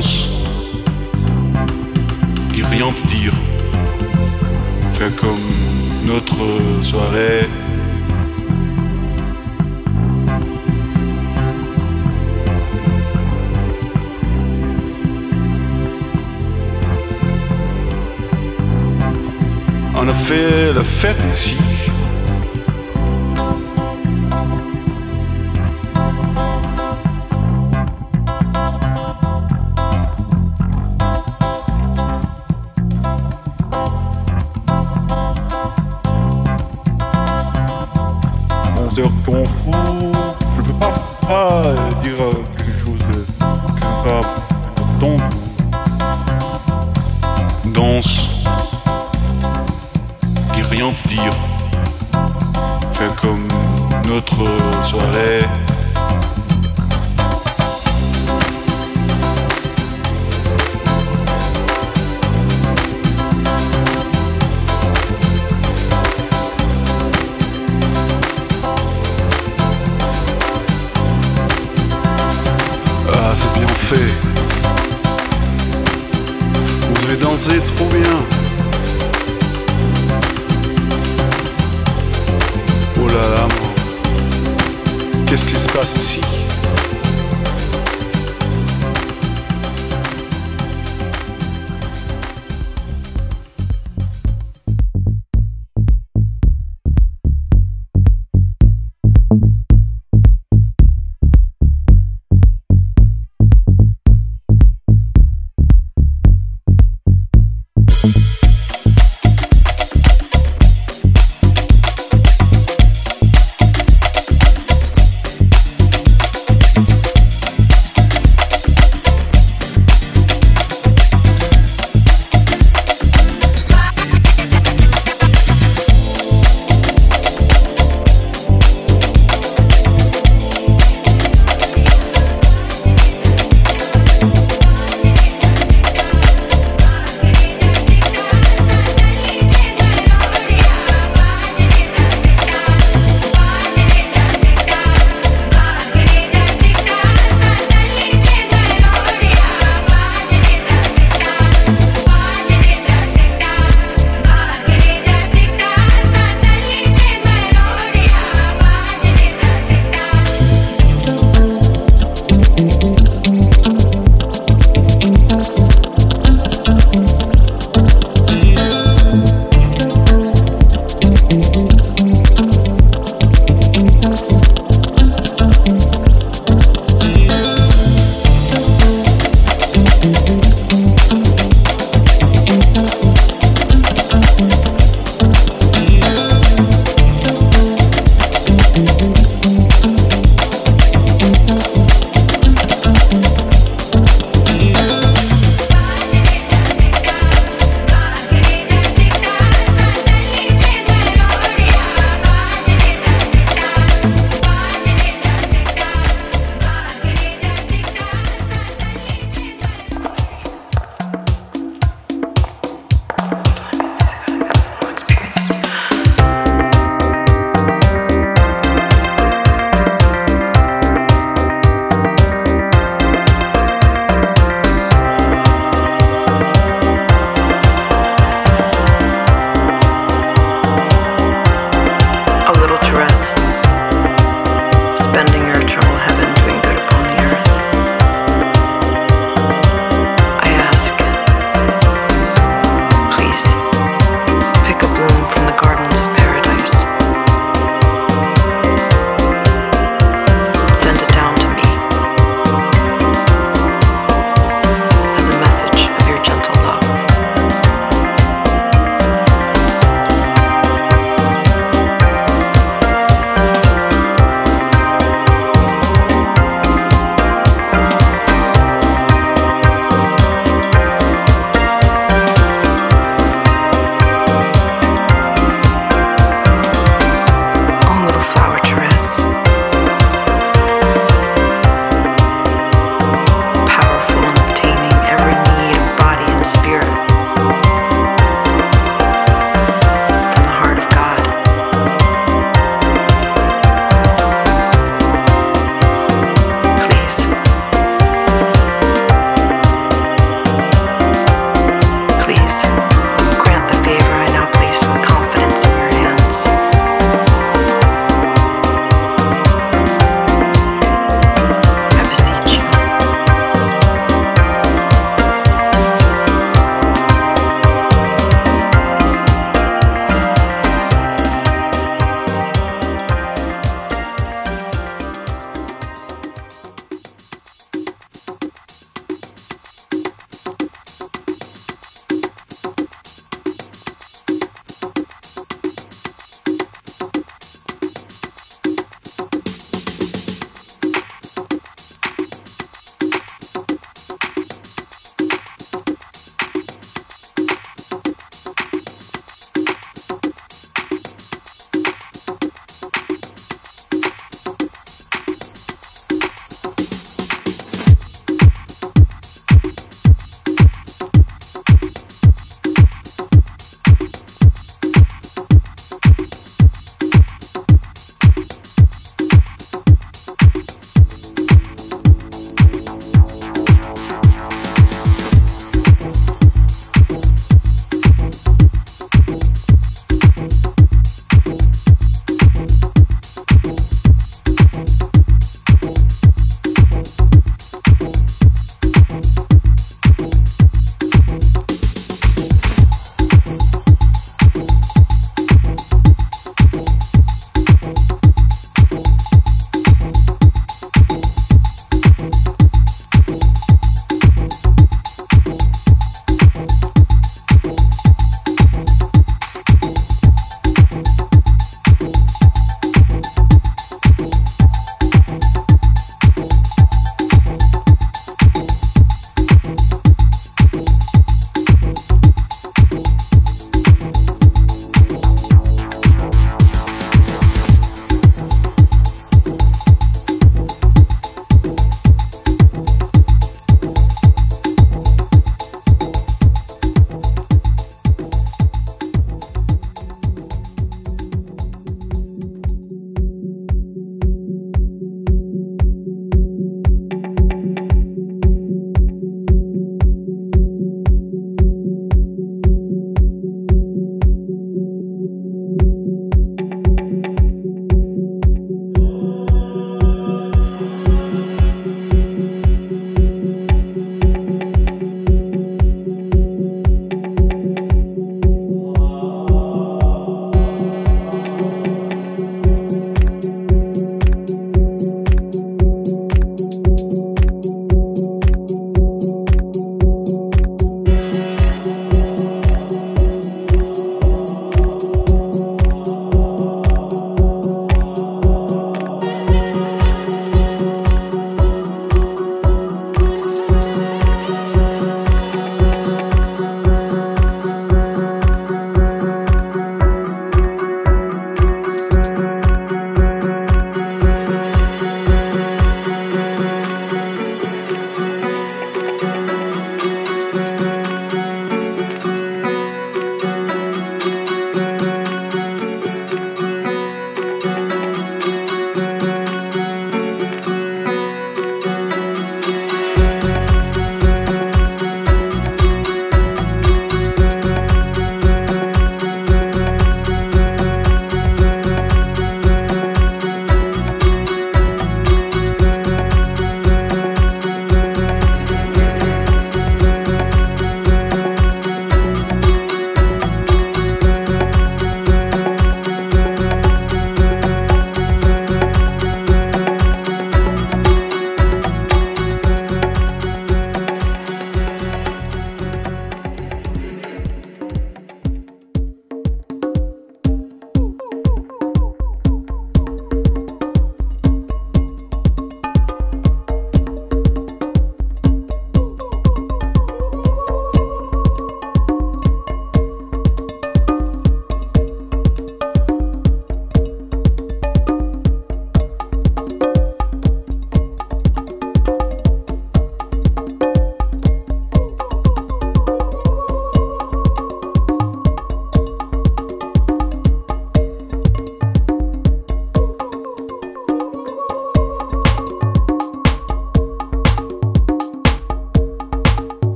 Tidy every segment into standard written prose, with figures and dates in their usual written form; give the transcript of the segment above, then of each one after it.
réponse qui rien peut dire. Fait comme notre soirée. On a fait la fête ici. On se confond, je peux pas dire quelque chose que pas ton danse. Rien pour dire, fait comme notre soirée. Ah, c'est bien fait. Vous avez dansé trop bien. Oh là là, qu'est-ce qui se passe ici?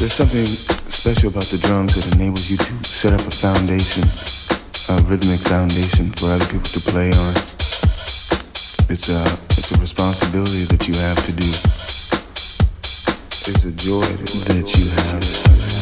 There's something special about the drums that enables you to set up a foundation, a rhythmic foundation for other people to play on. It's a responsibility that you have to do. It's a joy that you have.